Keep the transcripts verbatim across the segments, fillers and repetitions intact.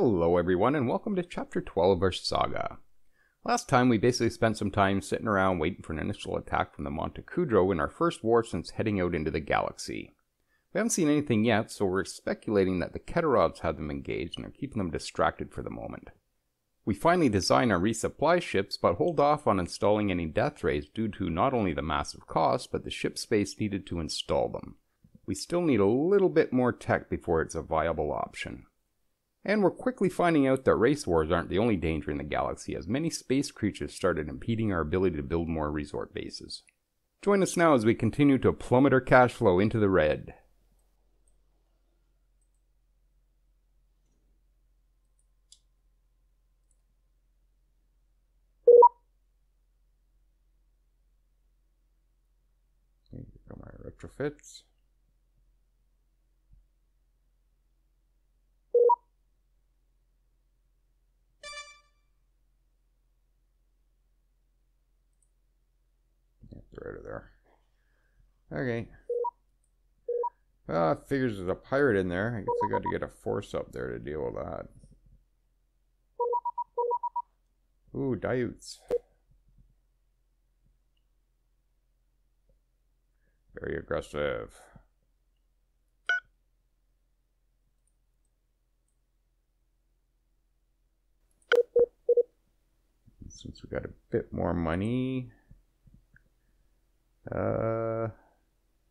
Hello everyone and welcome to chapter twelve of our saga. Last time we basically spent some time sitting around waiting for an initial attack from the Montu Kudro in our first war since heading out into the galaxy. We haven't seen anything yet, so we're speculating that the Keterovs had them engaged and are keeping them distracted for the moment. We finally design our resupply ships but hold off on installing any death rays due to not only the massive cost but the ship space needed to install them. We still need a little bit more tech before it's a viable option. And we're quickly finding out that race wars aren't the only danger in the galaxy, as many space creatures started impeding our ability to build more resort bases. Join us now as we continue to plummet our cash flow into the red. Here go my retrofits. Out of there. Okay. Ah, uh, figures there's a pirate in there. I guess I got to get a force up there to deal with that. Ooh, Diutes. Very aggressive. Since we got a bit more money. Uh,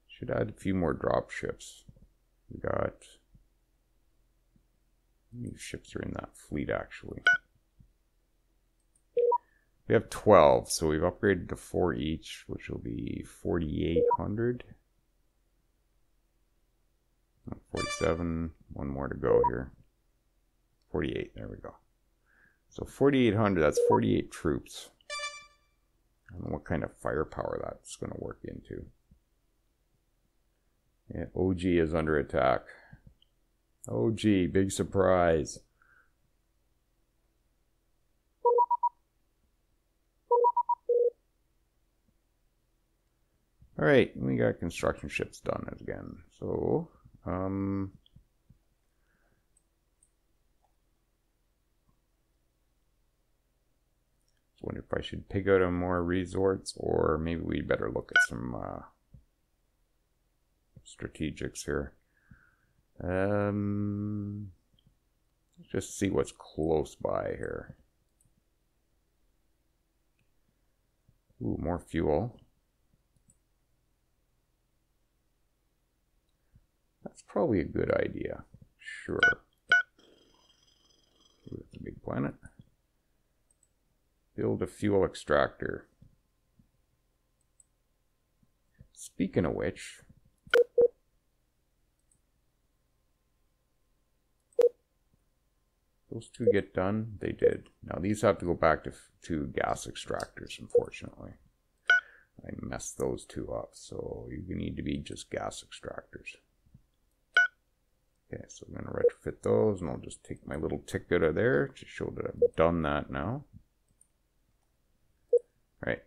should add a few more drop ships. We got new ships are in that fleet actually. We have twelve, so we've upgraded to four each, which will be forty-eight hundred. forty-seven, one more to go here. forty-eight, there we go. So forty-eight hundred, that's forty-eight troops. I don't know what kind of firepower that's going to work into. Yeah, O G is under attack. O G, big surprise. Alright, we got construction ships done again. So, um... wonder if I should pick out on more resorts, or maybe we better look at some uh, strategics here. Um, let's just see what's close by here. Ooh, more fuel. That's probably a good idea. Sure. Ooh, that's a big planet. Build a fuel extractor. Speaking of which, those two get done? They did. Now these have to go back to, to gas extractors, unfortunately. I messed those two up, so you need to be just gas extractors. Okay, so I'm going to retrofit those, and I'll just take my little tick out of there to show that I've done that now. Right.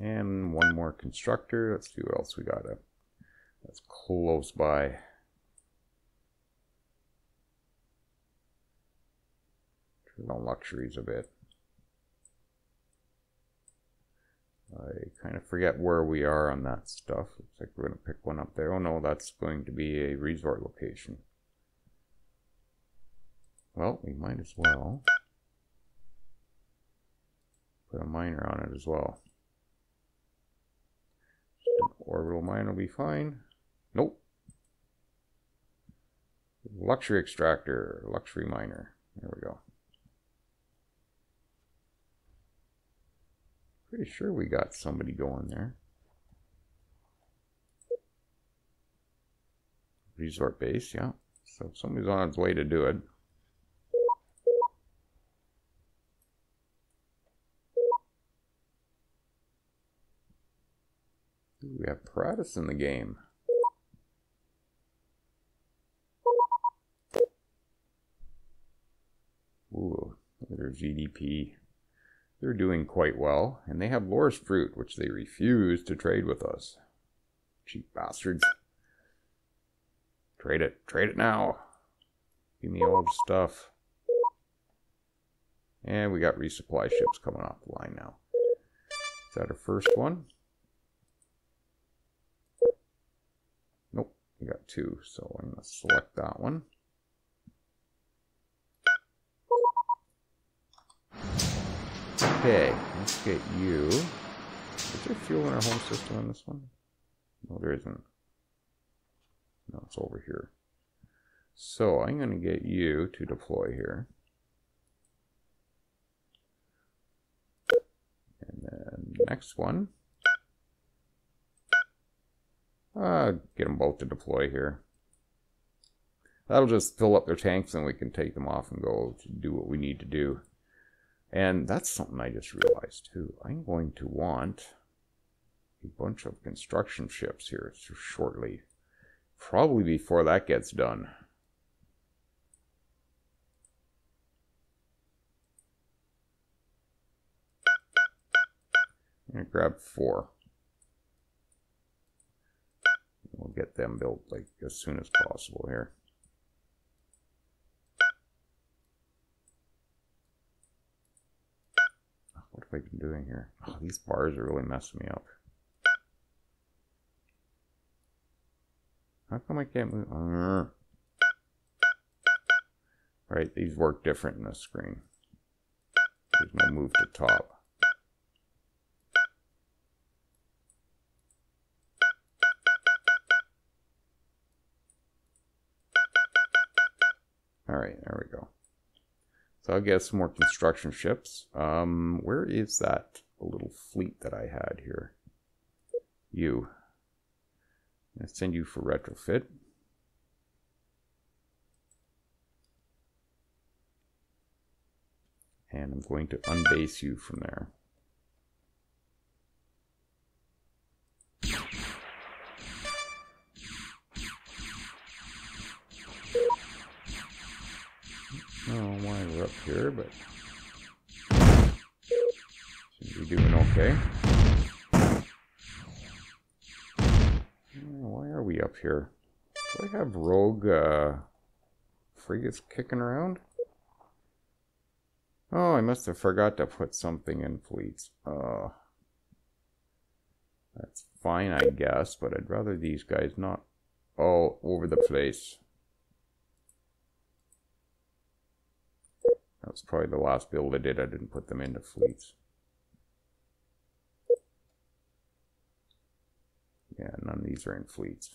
And one more constructor. Let's see what else we got up. That's close by. Turn on luxuries a bit. I kind of forget where we are on that stuff. Looks like we're going to pick one up there. Oh no, that's going to be a resort location. Well, we might as well put a miner on it as well. An orbital mine will be fine. Nope. Luxury extractor, luxury miner. There we go. Pretty sure we got somebody going there. Resort base, yeah. So somebody's on its way to do it. We have Paratus in the game. Ooh, their G D P. They're doing quite well, and they have Lore's Fruit, which they refuse to trade with us. Cheap bastards. Trade it. Trade it now. Give me old stuff. And we got resupply ships coming off the line now. Is that our first one? Nope. We got two. So I'm going to select that one. Okay. Let's get you. Is there fuel in our home system on this one? No, there isn't. No, it's over here. So I'm going to get you to deploy here. And then the next one. Uh, get them both to deploy here. That'll just fill up their tanks and we can take them off and go to do what we need to do. And that's something I just realized too. I'm going to want a bunch of construction ships here shortly. Probably before that gets done. I'm going to grab four. We'll get them built like as soon as possible here. What have I been doing here? Oh, these bars are really messing me up. How come I can't move? Uh, right, these work different in this screen. There's no move to top. All right, there we go. So I'll get some more construction ships. Um, where is that little fleet that I had here? You. I'm going to send you for retrofit. And I'm going to unbase you from there. I don't know why we're up here, but seems to be doing okay. Why are we up here? Do I have rogue uh, frigates kicking around? Oh, I must have forgot to put something in fleets. Uh, that's fine, I guess, but I'd rather these guys not all over the place. That was probably the last build I did. I didn't put them into fleets. Yeah, none of these are in fleets.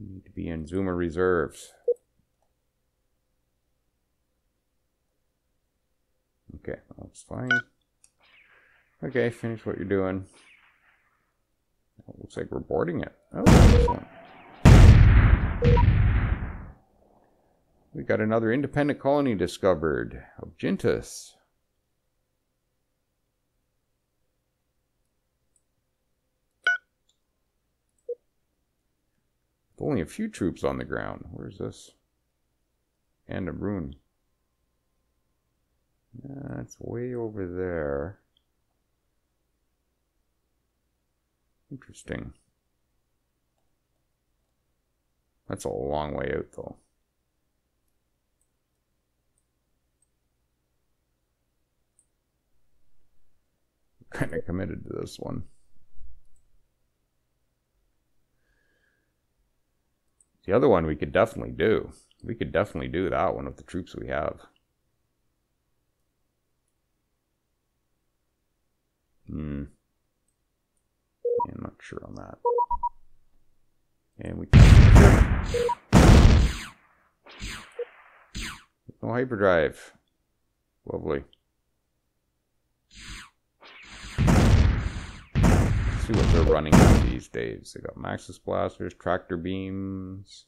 You need to be in Zuma reserves. Okay, that's fine. Okay, finish what you're doing. Oh, looks like we're boarding it. Oh, excellent. We got another independent colony discovered, Ogintus. With only a few troops on the ground. Where's this? And a rune. That's way over there. Interesting. That's a long way out, though. Kind of committed to this one. The other one we could definitely do. We could definitely do that one with the troops we have. Hmm. Yeah, I'm not sure on that. And we can. No hyperdrive. Lovely. What they're running these days. They got Maxis blasters, tractor beams,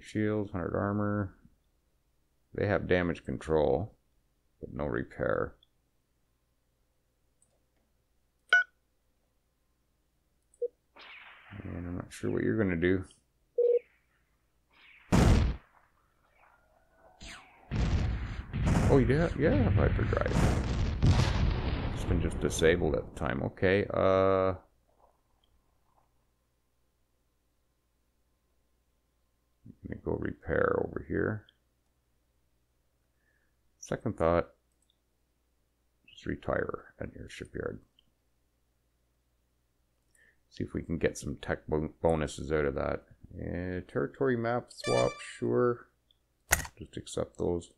shields, one hundred armor. They have damage control, but no repair. And I'm not sure what you're going to do. Oh, yeah, yeah, hyperdrive. been just disabled at the time. Okay, uh... let me go repair over here. Second thought, just retire at your shipyard. See if we can get some tech bonuses out of that. Yeah, territory map swap, sure. Just accept those.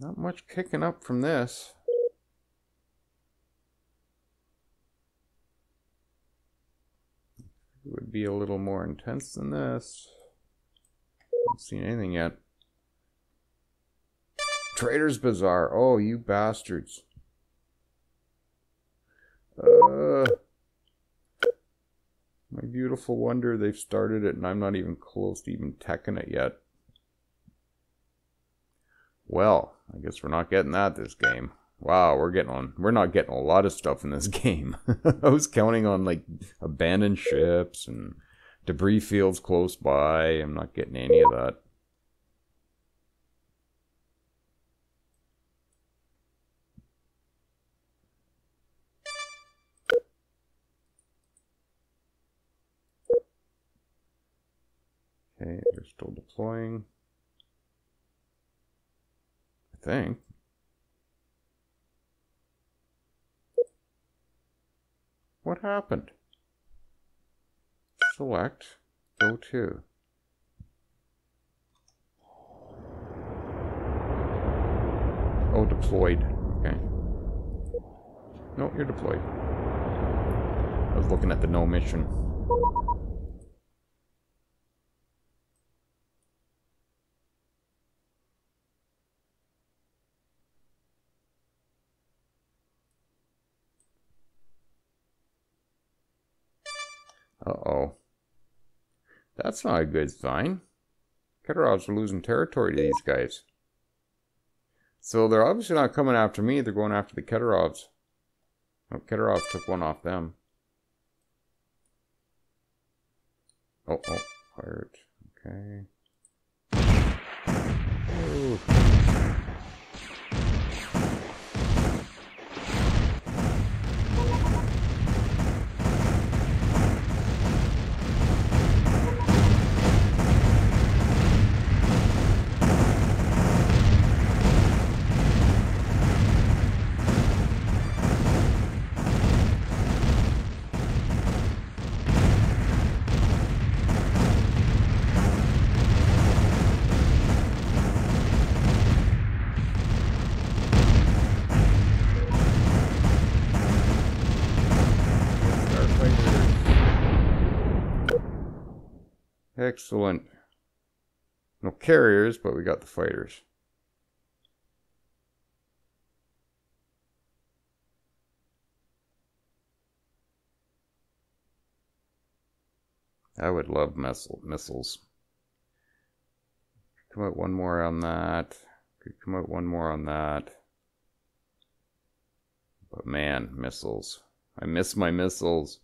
Not much kicking up from this. It would be a little more intense than this. Haven't seen anything yet. Trader's Bazaar. Oh, you bastards. Uh, my beautiful wonder, they've started it and I'm not even close to even teching it yet. Well, I guess we're not getting that this game. Wow, we're getting on. We're not getting a lot of stuff in this game. I was counting on like abandoned ships and debris fields close by. I'm not getting any of that. Okay, they're still deploying. I think. What happened? Select. Go to. Oh, deployed. Okay. No, you're deployed. I was looking at the no mission. Uh-oh. That's not a good sign. Keterovs are losing territory to these guys. So they're obviously not coming after me, they're going after the Keterovs. Oh, Keterovs took one off them. Oh, oh, pirate. Okay. Oh. Excellent. No carriers, but we got the fighters. I would love missile missiles. Could come out one more on that. Could come out one more on that. But man, missiles. I miss my missiles.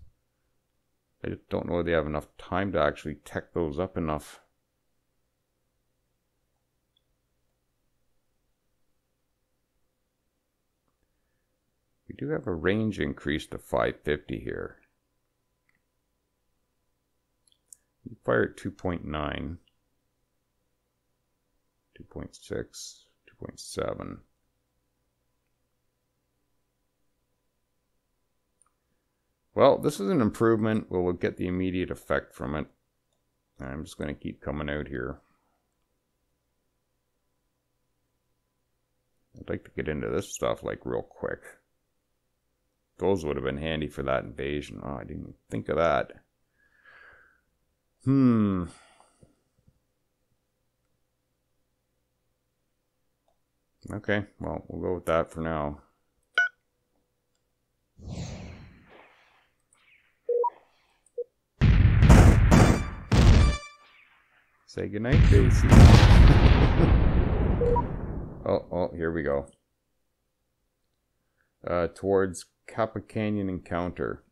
I just don't know if they have enough time to actually tech those up enough. We do have a range increase to five fifty here. We fire at two point nine, two point six, two point seven. Well, this is an improvement. We'll get the immediate effect from it. I'm just going to keep coming out here. I'd like to get into this stuff like real quick. Those would have been handy for that invasion. Oh, I didn't even think of that. Hmm. Okay, well, we'll go with that for now. Say goodnight, Daisy. oh, oh, here we go. Uh, towards Kappa Canyon Encounter.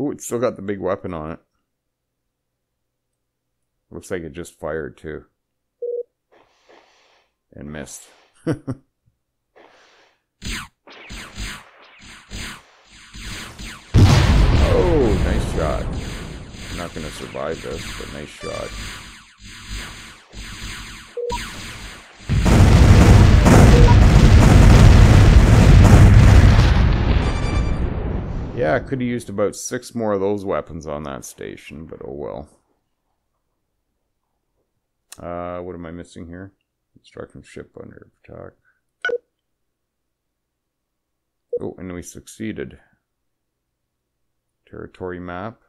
Ooh, it's still got the big weapon on it. Looks like it just fired too. And missed. Oh, nice shot. I'm not going to survive this, but nice shot. Yeah, I could have used about six more of those weapons on that station, but oh well. Uh, what am I missing here? Construction ship under attack. Oh, and we succeeded. Territory map.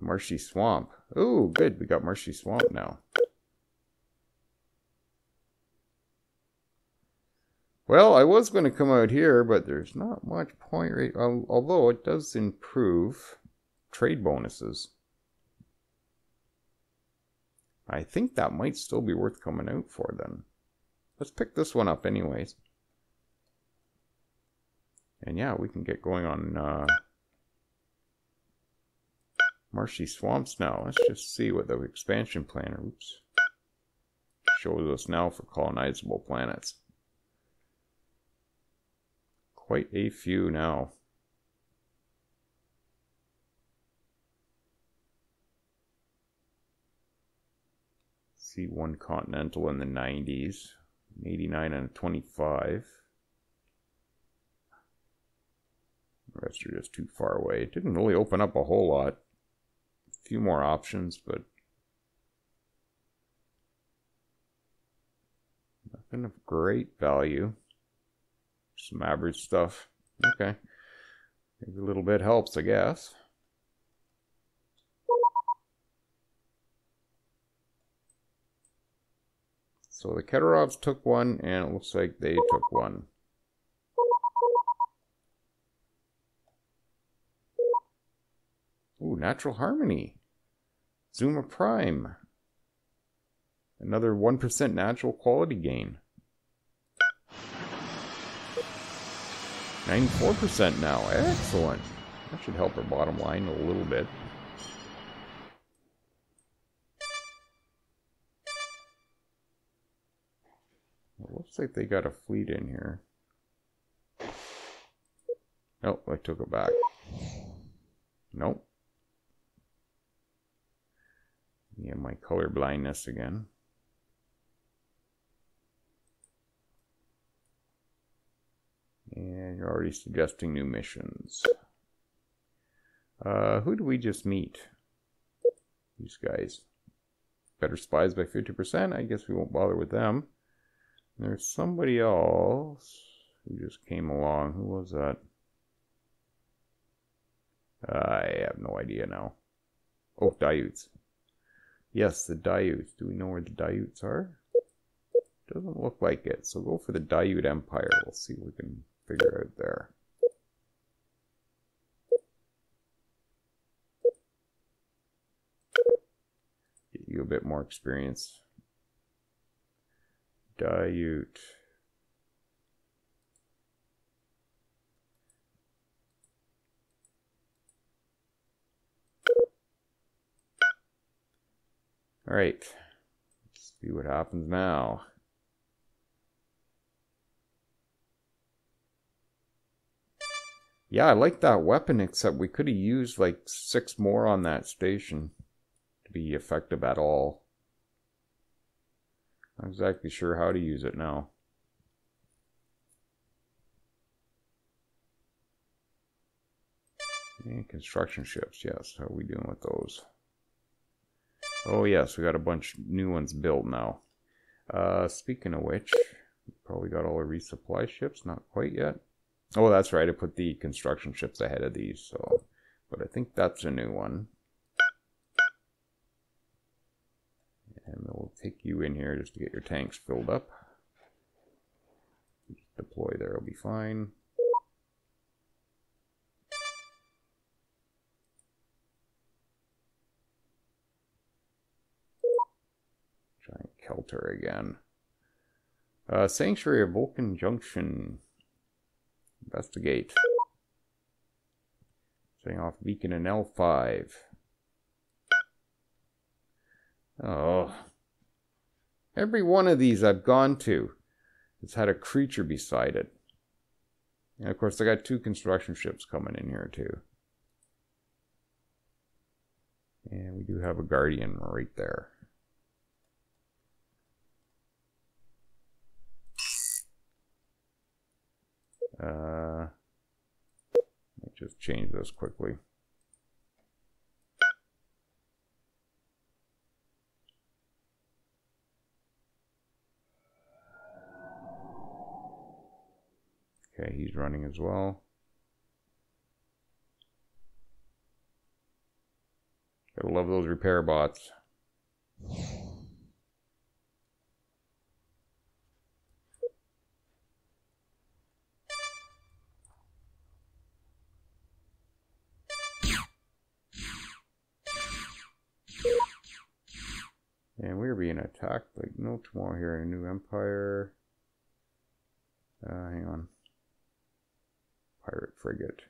Marshy Swamp. Oh, good. We got Marshy Swamp now. Well, I was going to come out here, but there's not much point rate. Although it does improve trade bonuses. I think that might still be worth coming out for then. Let's pick this one up anyways. And yeah, we can get going on uh, Marshy Swamps now. Let's just see what the expansion plan oops, shows us now for colonizable planets. Quite a few now. See one continental in the nineties, eighty-nine and twenty-five. The rest are just too far away. It didn't really open up a whole lot. A few more options, but nothing of great value. Some average stuff. Okay. Maybe a little bit helps, I guess. So the Keterovs took one, and it looks like they took one. Ooh, Natural Harmony. Zuma Prime. Another one percent natural quality gain. ninety-four percent now. Excellent. That should help our bottom line a little bit. Looks like they got a fleet in here. Oh, I took it back. Nope. Yeah, my color blindness again. And you're already suggesting new missions. Uh, who did we just meet? These guys. Better spies by fifty percent. I guess we won't bother with them. There's somebody else who just came along. Who was that? I have no idea now. Oh, Diutes. Yes, the Diutes. Do we know where the Diutes are? Doesn't look like it. So go for the Diute Empire. We'll see what we can figure out there. Get you a bit more experience. Diute. All right, let's see what happens now. Yeah, I like that weapon, except we could have used like six more on that station to be effective at all. Not exactly sure how to use it now. And construction ships, yes. How are we doing with those? Oh yes, we got a bunch of new ones built now. Uh, speaking of which, probably got all the resupply ships. Not quite yet. Oh, that's right. I put the construction ships ahead of these. So, but I think that's a new one. And we'll take you in here just to get your tanks filled up. Just deploy there, it'll be fine. Giant Kelter again. Uh, Sanctuary of Vulcan Junction. Investigate. Setting off beacon in L five. Oh. Every one of these I've gone to, it's had a creature beside it. And of course, I got two construction ships coming in here too. And we do have a Guardian right there. Uh, let me just change this quickly. Okay, he's running as well. Gotta love those repair bots. And we're being attacked like no tomorrow here in a new empire. Uh, hang on. Pirate frigate.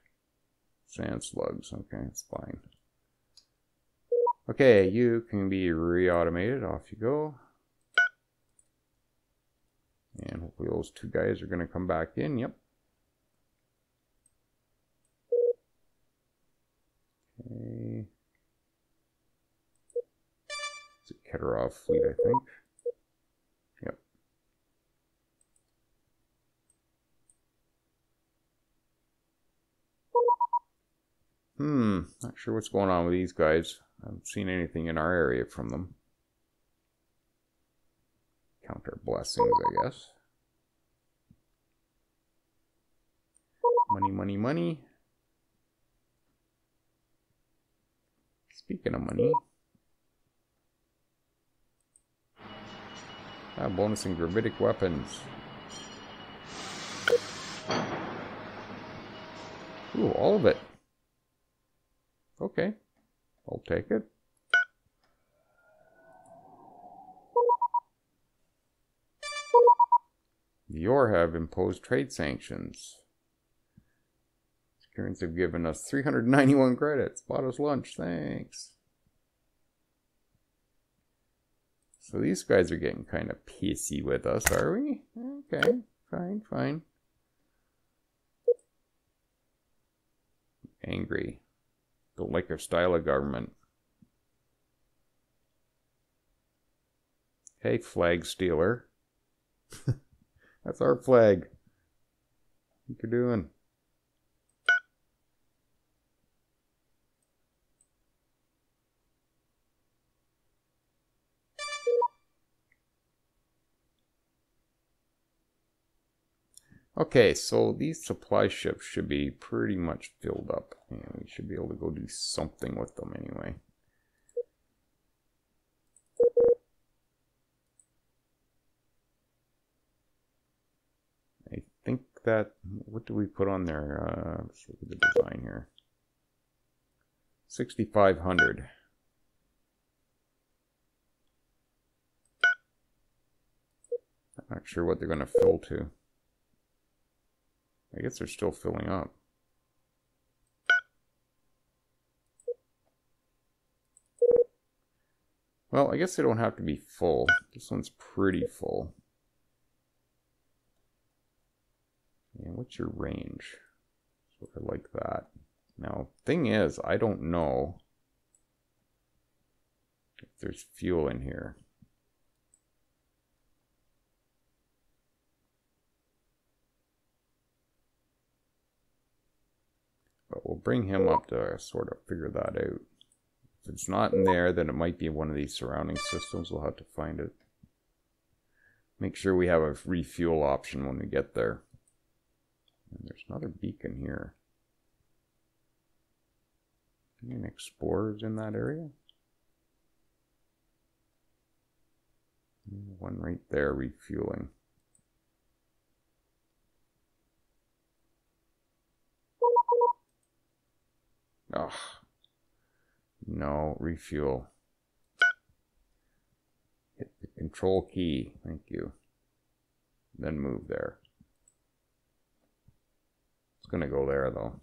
Sand slugs. Okay, it's fine. Okay, you can be re-automated. Off you go. And hopefully those two guys are going to come back in. Yep. Okay. It's a Keterov fleet, I think. Yep. Hmm, not sure what's going on with these guys. I haven't seen anything in our area from them. Counter blessings, I guess. Money, money, money. Speaking of money. Ah, bonusing gravitic weapons. Ooh, all of it. Okay. I'll take it. The Yor have imposed trade sanctions. Securans have given us three hundred ninety-one credits. Bought us lunch. Thanks. So these guys are getting kind of pissy with us, are we? Okay. Fine, fine. Angry. Don't like their style of government. Hey, flag stealer. That's our flag. What you doing? Okay, so these supply ships should be pretty much filled up, and we should be able to go do something with them anyway. I think that, what do we put on there? Uh, let's look at the design here. sixty-five hundred. I'm not sure what they're going to fill to. I guess they're still filling up. Well, I guess they don't have to be full. This one's pretty full. And what's your range? So I like that. Now, thing is, I don't know if there's fuel in here. But we'll bring him up to sort of figure that out. If it's not in there, then it might be one of these surrounding systems. We'll have to find it. Make sure we have a refuel option when we get there. And there's another beacon here. Any explorers in that area? One right there refueling. Oh, no, refuel. Hit the control key. Thank you. Then move there. It's going to go there, though.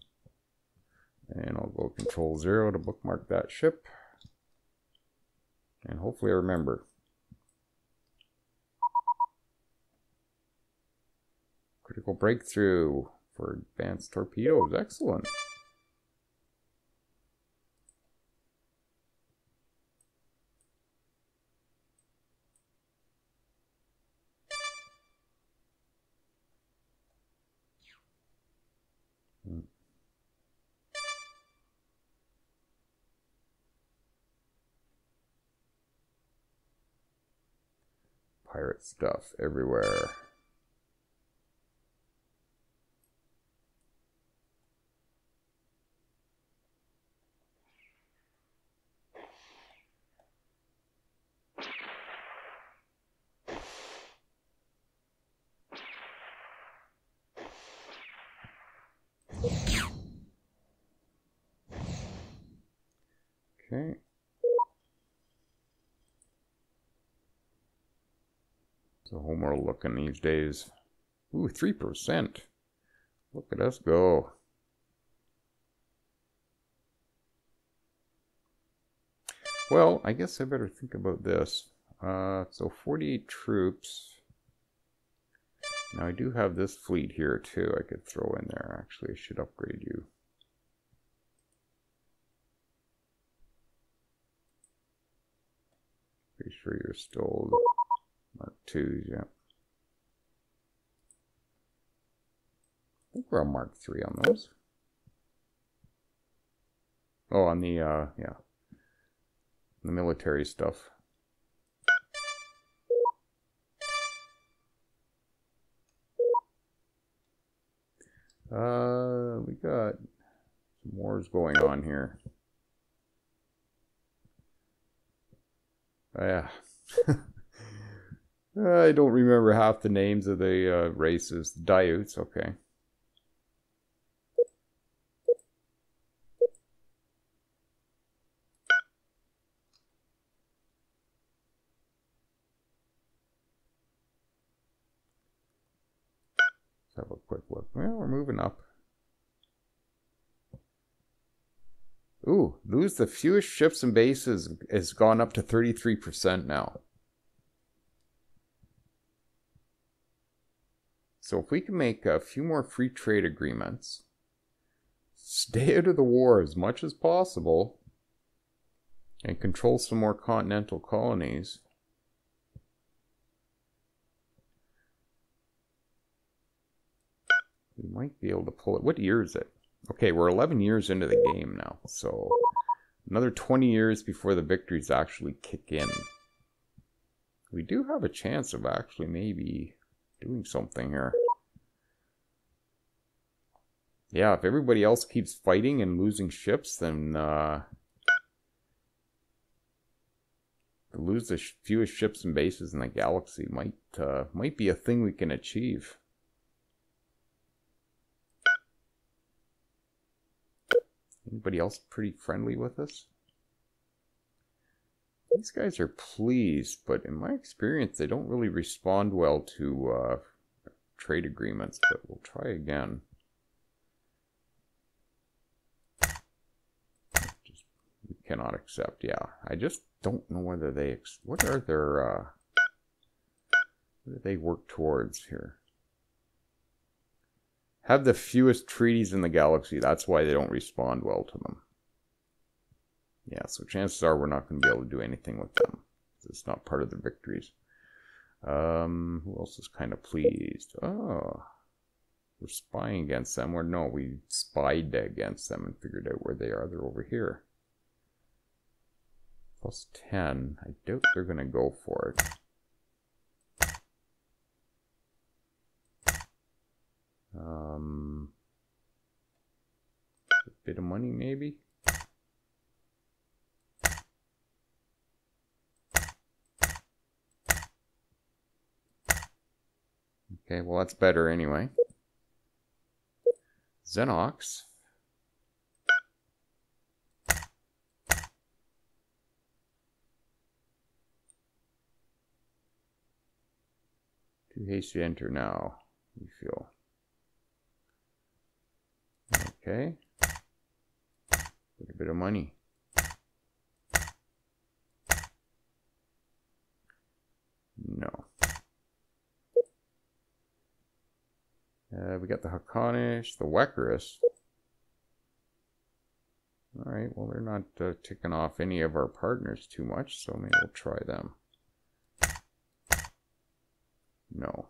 And I'll go control zero to bookmark that ship. And hopefully I remember. Critical breakthrough for advanced torpedoes. Excellent. Pirate stuff everywhere. Okay. So homeworld looking these days. Ooh, three percent. Look at us go. Well, I guess I better think about this. Uh, so forty-eight troops. Now I do have this fleet here too I could throw in there. Actually, I should upgrade you. Pretty sure you're still... Mark twos, yeah. I think we're on Mark three on those. Oh, on the, uh, yeah. The military stuff. Uh, we got some wars going on here. Oh, yeah. I don't remember half the names of the uh, races. The Diutes, okay. Let's have a quick look. Well, we're moving up. Ooh, lose the fewest ships and bases has gone up to thirty-three percent now. So if we can make a few more free trade agreements, stay out of the war as much as possible, and control some more continental colonies, we might be able to pull it. What year is it? Okay, we're eleven years into the game now, so another twenty years before the victories actually kick in. We do have a chance of actually maybe... doing something here. Yeah, if everybody else keeps fighting and losing ships, then uh, lose the fewest ships and bases in the galaxy might uh, might be a thing we can achieve. Anybody else pretty friendly with us? These guys are pleased, but in my experience, they don't really respond well to uh, trade agreements, but we'll try again. Just, we cannot accept, yeah. I just don't know whether they... Ex what are their... Uh, what do they work towards here? Have the fewest treaties in the galaxy. That's why they don't respond well to them. Yeah, so chances are we're not going to be able to do anything with them. It's not part of the victories. Um, who else is kind of pleased? Oh, we're spying against them. Or no, we spied against them and figured out where they are. They're over here. Plus ten. I doubt they're going to go for it. Um, a bit of money, maybe? Okay, well that's better anyway. Xenox. Too hasty to enter now, we feel. Okay. Get a bit of money. No. Uh, we got the Hakonish, the Wekaris. All right, well, they're not uh, ticking off any of our partners too much, so maybe we'll try them. No.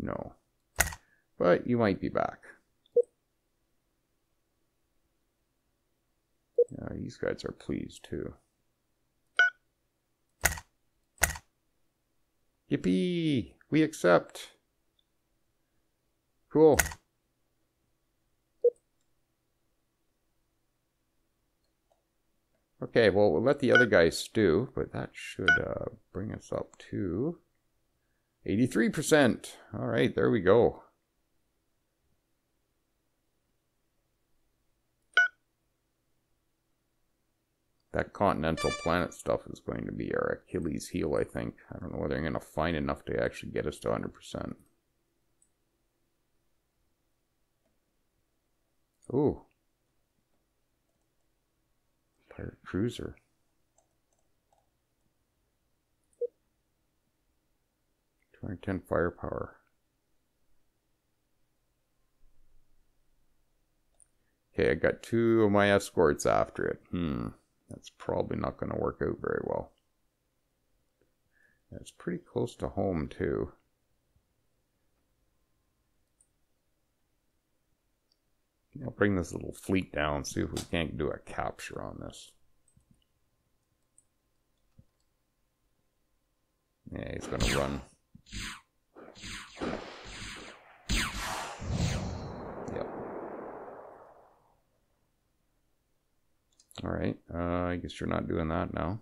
No. But you might be back. Uh, these guys are pleased too. Yippee! We accept! Cool. Okay, well, we'll let the other guys stew, but that should uh, bring us up to eighty-three percent. All right, there we go. That continental planet stuff is going to be our Achilles heel, I think. I don't know whether I'm going to find enough to actually get us to one hundred percent. Ooh. Pirate Cruiser. two hundred ten firepower. Okay, I got two of my escorts after it. Hmm. That's probably not going to work out very well. That's pretty close to home, too. I'll bring this little fleet down, see if we can't do a capture on this. Yeah, he's going to run. Yep. All right. Uh, I guess you're not doing that now.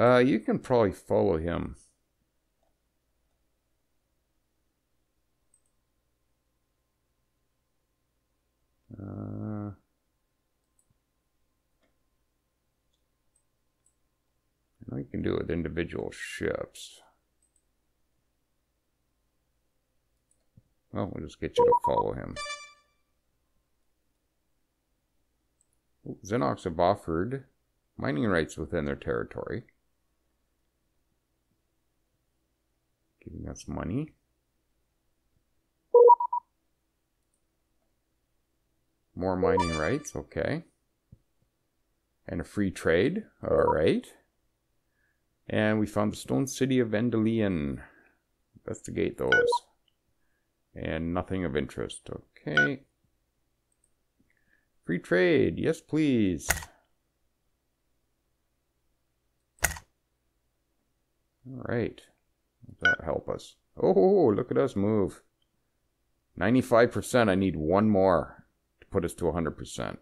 Uh, you can probably follow him. Uh, I know you can do it with individual ships. Well, we'll just get you to follow him. Ooh, Xenox have offered mining rights within their territory, giving us money. More mining rights, okay. And a free trade, all right. And we found the stone city of Vandalion. Investigate those. And nothing of interest, okay. Free trade, yes please. All right, that'll help us. Oh, look at us move. ninety-five percent, I need one more. Put us to one hundred percent.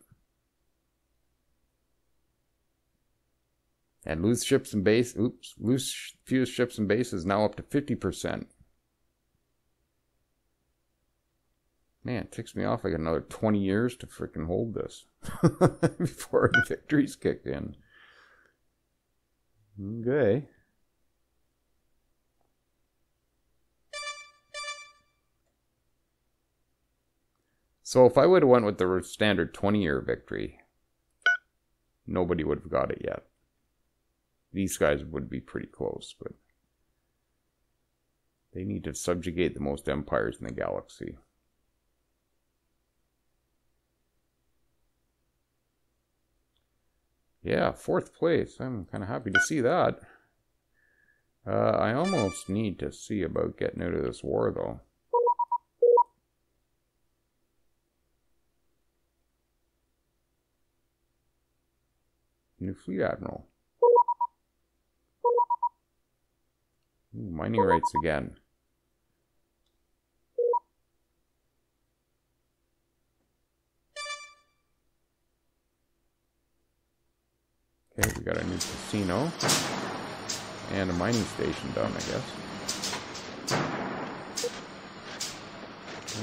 And loose ships and base, oops, loose fuse ships and base is now up to fifty percent. Man, it ticks me off. I got another twenty years to freaking hold this before our victories kick in. Okay. So if I would have went with the standard twenty-year victory, nobody would have got it yet. These guys would be pretty close, but they need to subjugate the most empires in the galaxy. Yeah, fourth place. I'm kind of happy to see that. Uh, I almost need to see about getting out of this war, though. New fleet admiral. Ooh, mining rights again. Okay, we got a new casino and a mining station done, I guess.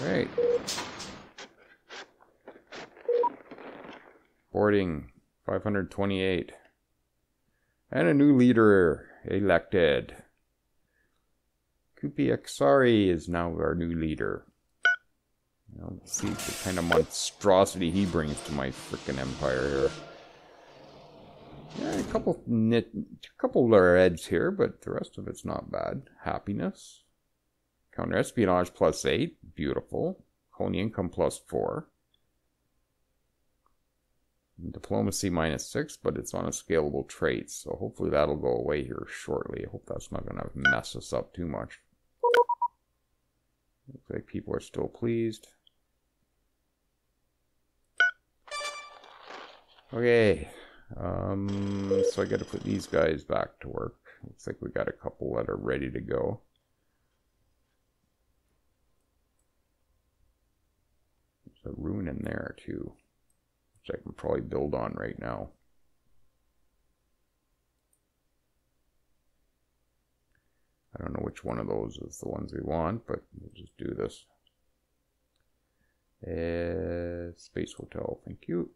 All right. Boarding. five hundred twenty-eight. And a new leader elected. Kupi Aksari is now our new leader. Now let's see the kind of monstrosity he brings to my frickin' empire here. Yeah, a couple nit, a couple reds here, but the rest of it's not bad. Happiness, counter espionage plus eight, beautiful. Coney income plus four. Diplomacy minus six, but it's on a scalable trait, so hopefully that'll go away here shortly. I hope that's not going to mess us up too much. Looks like people are still pleased. Okay, um, so I got to put these guys back to work. Looks like we got a couple that are ready to go. There's a rune in there too, which I can probably build on right now. I don't know which one of those is the ones we want, but we'll just do this. Uh, Space Hotel, thank you.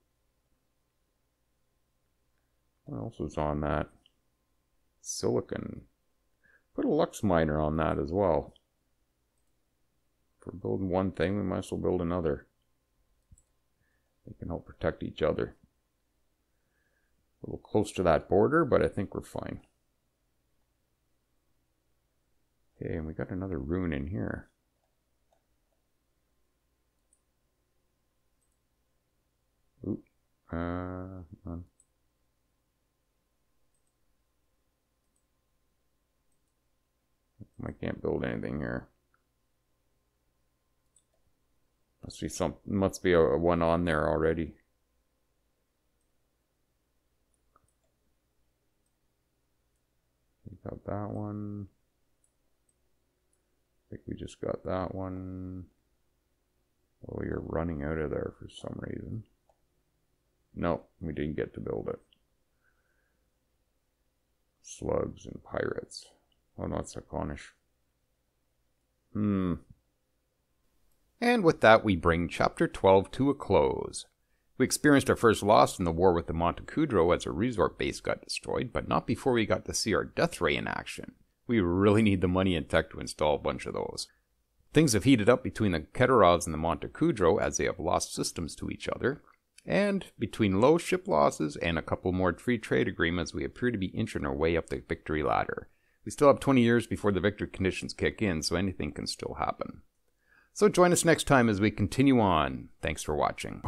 What else is on that? Silicon. Put a Lux Miner on that as well. If we're building one thing, we might as well build another. They can help protect each other. A little close to that border, but I think we're fine. Okay, and we got another rune in here. Oop. Uh, hold on. I can't build anything here. Must be some. Must be a, a one on there already. We got that one. I think we just got that one. Well, we are running out of there for some reason. No, we didn't get to build it. Slugs and pirates. Oh, no, it's Hakonish. Hmm. And with that, we bring Chapter twelve to a close. We experienced our first loss in the war with the Montu Kudro as our resort base got destroyed, but not before we got to see our death ray in action. We really need the money and tech to install a bunch of those. Things have heated up between the Keterovs and the Montu Kudro as they have lost systems to each other, and between low ship losses and a couple more free trade agreements, we appear to be inching our way up the victory ladder. We still have twenty years before the victory conditions kick in, so anything can still happen. So join us next time as we continue on. Thanks for watching.